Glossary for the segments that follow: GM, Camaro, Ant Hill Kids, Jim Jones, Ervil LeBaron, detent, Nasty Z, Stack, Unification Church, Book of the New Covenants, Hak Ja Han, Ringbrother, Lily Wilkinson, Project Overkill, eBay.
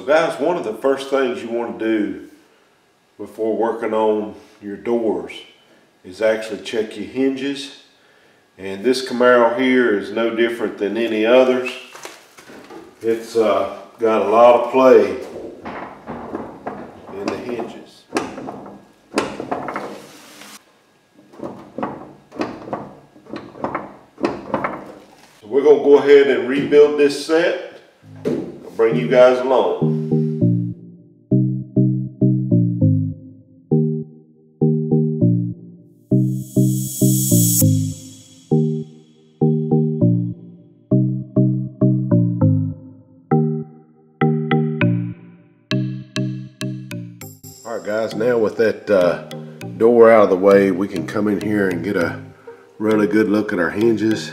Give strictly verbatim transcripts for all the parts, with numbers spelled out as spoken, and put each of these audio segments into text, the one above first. So guys, one of the first things you want to do before working on your doors is actually check your hinges. And this Camaro here is no different than any others. It's uh, got a lot of play in the hinges. So we're going to go ahead and rebuild this set. I'll bring you guys along. Guys, now with that uh, door out of the way, we can come in here and get a really good look at our hinges.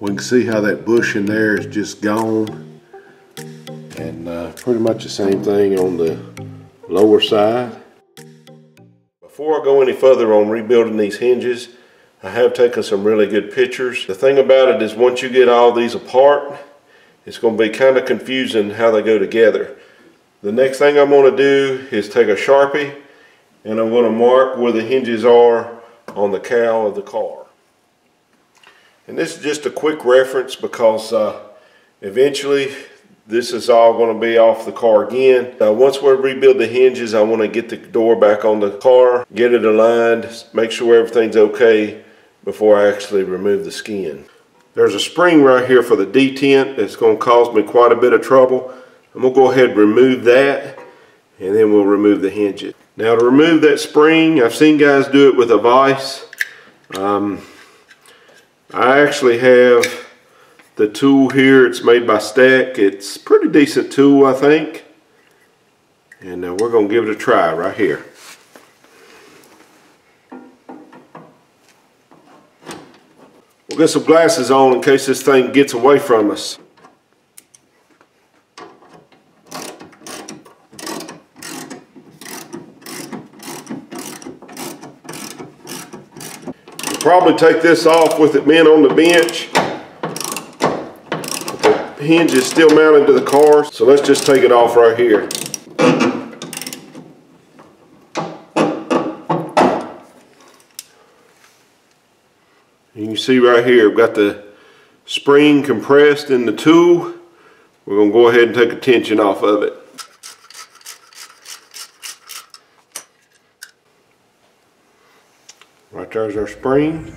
We can see how that bush in there is just gone, and uh, pretty much the same thing on the lower side. Before I go any further on rebuilding these hinges, I have taken some really good pictures. The thing about it is, once you get all these apart, it's going to be kind of confusing how they go together. The next thing I'm going to do is take a Sharpie and I'm going to mark where the hinges are on the cowl of the car. And this is just a quick reference because uh, eventually this is all going to be off the car again. Uh, once we rebuild the hinges, I want to get the door back on the car, get it aligned, make sure everything's okay before I actually remove the skin. There's a spring right here for the detent that's going to cause me quite a bit of trouble. I'm going to go ahead and remove that, and then we'll remove the hinges. Now to remove that spring, I've seen guys do it with a vise. Um, I actually have the tool here. It's made by Stack. It's a pretty decent tool, I think. And uh, we're going to give it a try right here. We'll get some glasses on in case this thing gets away from us. Probably take this off with it bent on the bench. The hinge is still mounted to the car, so let's just take it off right here. You can see right here, I've got the spring compressed in the tool. We're going to go ahead and take the tension off of it. Right there's our spring.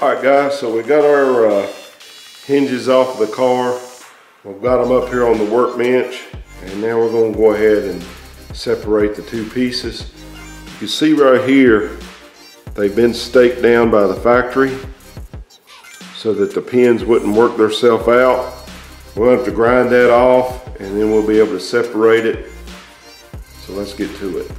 Alright guys, so we got our uh, hinges off of the car. We've got them up here on the workbench, and now we're going to go ahead and separate the two pieces. You can see right here, they've been staked down by the factory so that the pins wouldn't work themselves out. We'll have to grind that off, and then we'll be able to separate it. So let's get to it.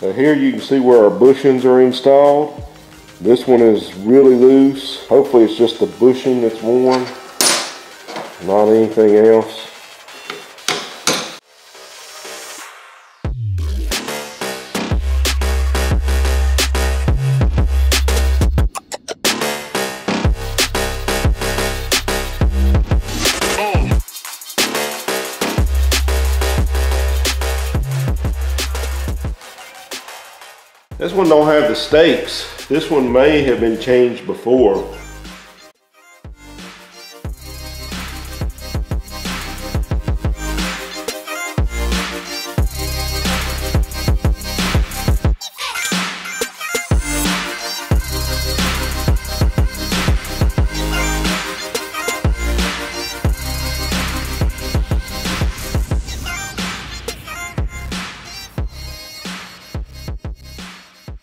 So here you can see where our bushings are installed. This one is really loose. Hopefully it's just the bushing that's worn, not anything else. This one don't have the stakes. This one may have been changed before.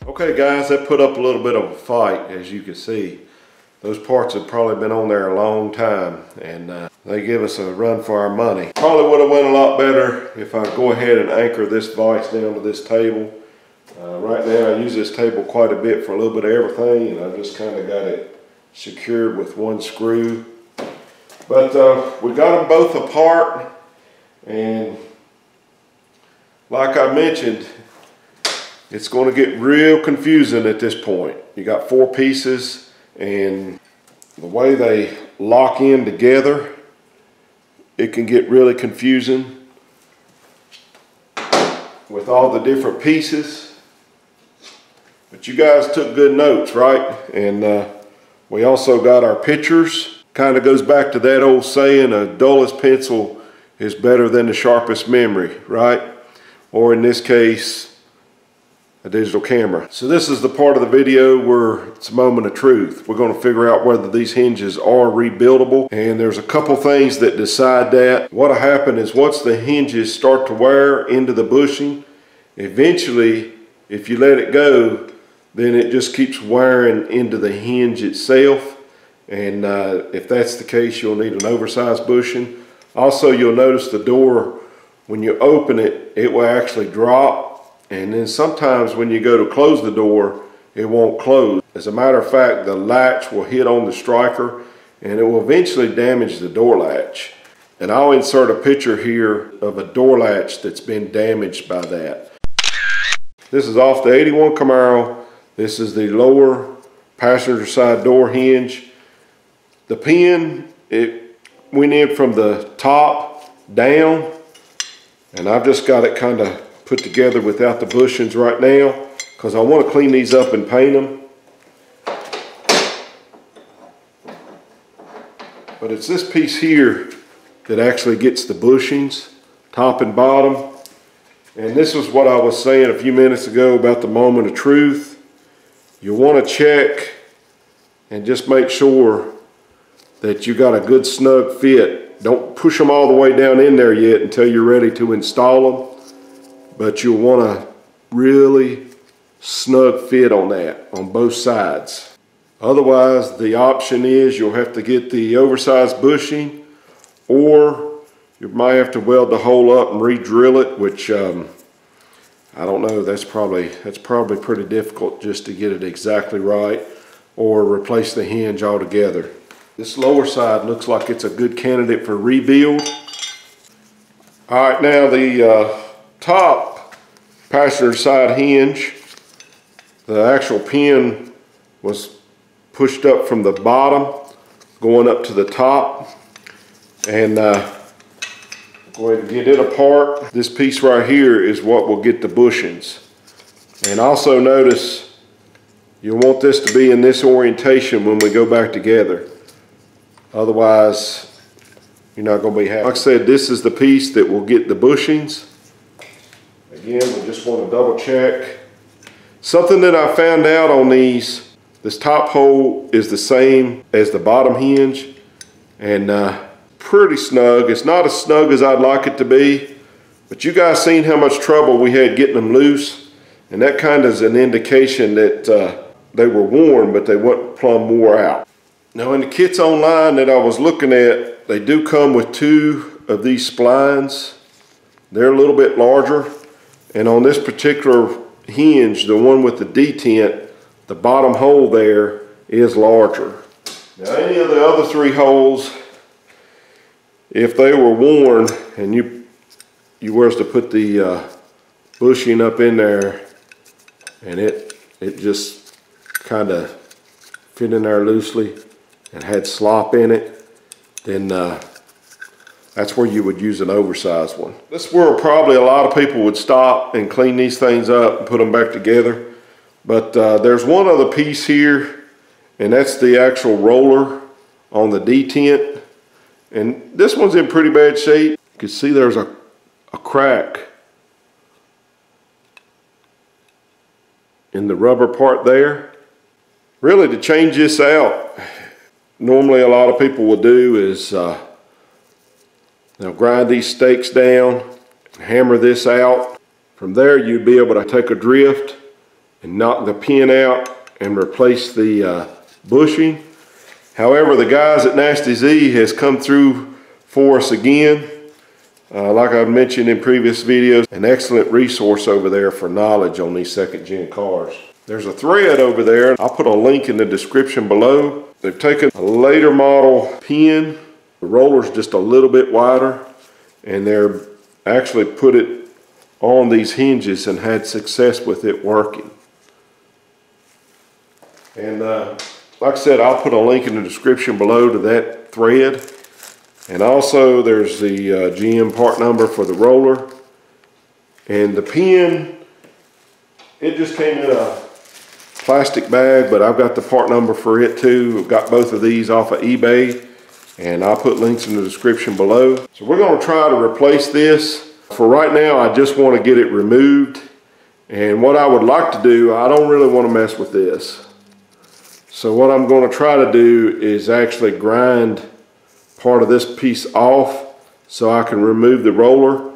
Okay guys, that put up a little bit of a fight, as you can see. Those parts have probably been on there a long time, and uh, they give us a run for our money. Probably would have went a lot better if I go ahead and anchor this vise down to this table. Uh, right now I use this table quite a bit for a little bit of everything, and I just kind of got it secured with one screw. But uh, we got them both apart, and like I mentioned, it's going to get real confusing at this point. You got four pieces, and the way they lock in together, it can get really confusing with all the different pieces. But you guys took good notes, right? And uh, we also got our pictures. Kind of goes back to that old saying, a dullest pencil is better than the sharpest memory, right? Or in this case, a digital camera. So this is the part of the video where it's a moment of truth. We're going to figure out whether these hinges are rebuildable, and there's a couple things that decide that. What'll happen is once the hinges start to wear into the bushing, eventually if you let it go, then it just keeps wearing into the hinge itself, and uh, if that's the case, you'll need an oversized bushing. Also, you'll notice the door, when you open it, it will actually drop. And then sometimes when you go to close the door, it won't close. As a matter of fact, the latch will hit on the striker, and it will eventually damage the door latch. And I'll insert a picture here of a door latch that's been damaged by that. This is off the eighty-one Camaro. This is the lower passenger side door hinge. The pin, it went in from the top down, and I've just got it kind of put together without the bushings right now, because I want to clean these up and paint them. But it's this piece here that actually gets the bushings, top and bottom. And this is what I was saying a few minutes ago about the moment of truth. You want to check and just make sure that you got a good snug fit. Don't push them all the way down in there yet until you're ready to install them. But you'll want to really snug fit on that, on both sides. Otherwise, the option is you'll have to get the oversized bushing, or you might have to weld the hole up and re-drill it, which um, I don't know, that's probably, that's probably pretty difficult just to get it exactly right, or replace the hinge altogether. This lower side looks like it's a good candidate for rebuild. All right, now the uh, top passenger side hinge, the actual pin was pushed up from the bottom going up to the top, and uh, go ahead and get it apart. This piece right here is what will get the bushings. And also notice, you want this to be in this orientation when we go back together, otherwise you're not going to be happy. Like I said, this is the piece that will get the bushings. Again, we just want to double check. Something that I found out on these, this top hole is the same as the bottom hinge, and uh, pretty snug. It's not as snug as I'd like it to be, but you guys seen how much trouble we had getting them loose, and that kind of is an indication that uh, they were worn, but they weren't plumb wore out. Now in the kits online that I was looking at, they do come with two of these splines. They're a little bit larger. And on this particular hinge, the one with the detent, the bottom hole there is larger. Now any of the other three holes, if they were worn and you you were to put the uh, bushing up in there and it it just kind of fit in there loosely and had slop in it, then uh, that's where you would use an oversized one. This is where probably a lot of people would stop and clean these things up and put them back together. But uh, there's one other piece here, and that's the actual roller on the detent. And this one's in pretty bad shape. You can see there's a, a crack in the rubber part there. Really, to change this out, normally a lot of people will do is uh, they'll grind these stakes down and hammer this out. From there, you'd be able to take a drift and knock the pin out and replace the uh, bushing. However, the guys at Nasty Z has come through for us again. Uh, like I've mentioned in previous videos, an excellent resource over there for knowledge on these second gen cars. There's a thread over there. I'll put a link in the description below. They've taken a later model pin. The roller's just a little bit wider, and they're actually put it on these hinges and had success with it working. And uh, like I said, I'll put a link in the description below to that thread. And also there's the uh, G M part number for the roller. And the pin, it just came in a plastic bag, but I've got the part number for it too. I've got both of these off of eBay, and I'll put links in the description below. So we're gonna try to replace this. For right now, I just wanna get it removed. And what I would like to do, I don't really wanna mess with this. So what I'm gonna try to do is actually grind part of this piece off so I can remove the roller,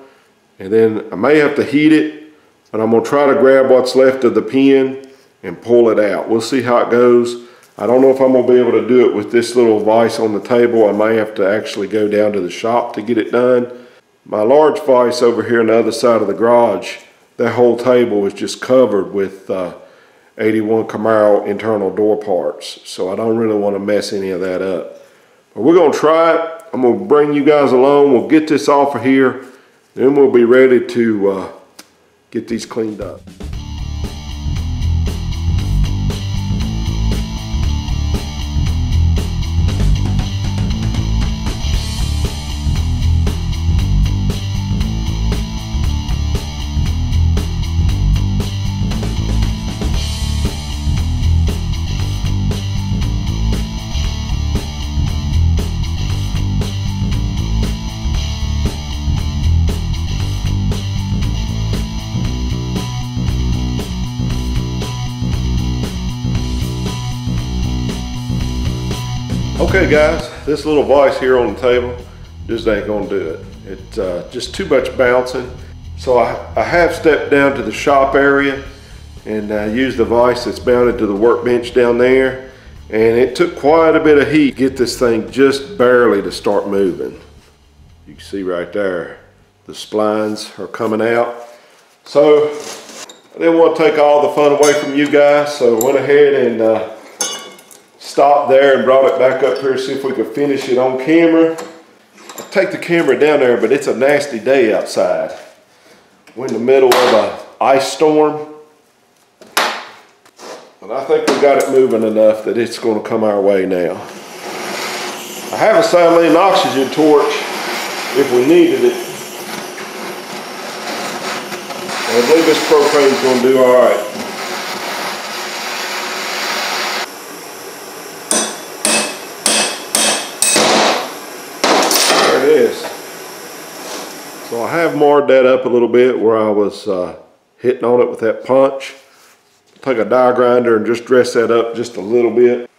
and then I may have to heat it, but I'm gonna try to grab what's left of the pin and pull it out. We'll see how it goes. I don't know if I'm gonna be able to do it with this little vise on the table. I may have to actually go down to the shop to get it done. My large vise over here on the other side of the garage, that whole table is just covered with uh, eighty-one Camaro internal door parts, so I don't really want to mess any of that up. But we're gonna try it. I'm gonna bring you guys along. We'll get this off of here, then we'll be ready to uh, get these cleaned up. Okay guys, this little vise here on the table just ain't gonna do it. It's uh, just too much bouncing. So I, I have stepped down to the shop area and uh, used the vise that's mounted to the workbench down there. And it took quite a bit of heat to get this thing just barely to start moving. You can see right there, the splines are coming out. So I didn't want to take all the fun away from you guys, so I went ahead and uh, stopped there and brought it back up here, see if we could finish it on camera. I'll take the camera down there, but it's a nasty day outside. We're in the middle of a ice storm, but I think we got it moving enough that it's going to come our way now. I have a silane oxygen torch if we needed it, and I believe this propane's going to do all right. So I have marred that up a little bit where I was uh, hitting on it with that punch. Take a die grinder and just dress that up just a little bit.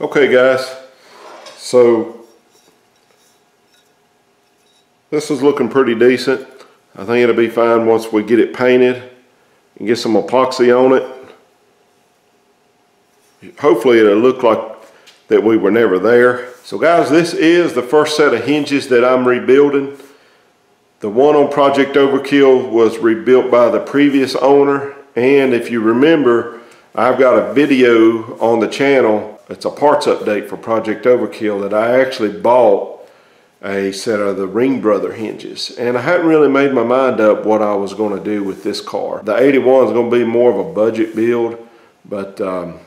Okay guys, so this is looking pretty decent. I think it'll be fine once we get it painted and get some epoxy on it. Hopefully it'll look like that we were never there. So guys, this is the first set of hinges that I'm rebuilding. The one on Project Overkill was rebuilt by the previous owner, and if you remember, I've got a video on the channel. It's a parts update for Project Overkill that I actually bought a set of the Ringbrother hinges, and I hadn't really made my mind up what I was going to do with this car. The eighty-one is going to be more of a budget build, but um,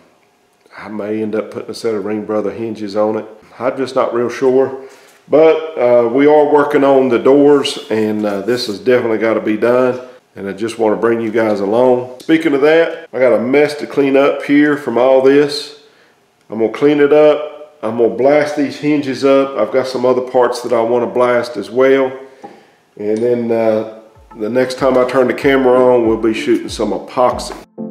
I may end up putting a set of Ringbrother hinges on it. I'm just not real sure, but uh, we are working on the doors, and uh, this has definitely got to be done, and I just want to bring you guys along. Speaking of that, I got a mess to clean up here from all this. I'm going to clean it up. I'm going to blast these hinges up. I've got some other parts that I want to blast as well. And then uh, the next time I turn the camera on, we'll be shooting some epoxy.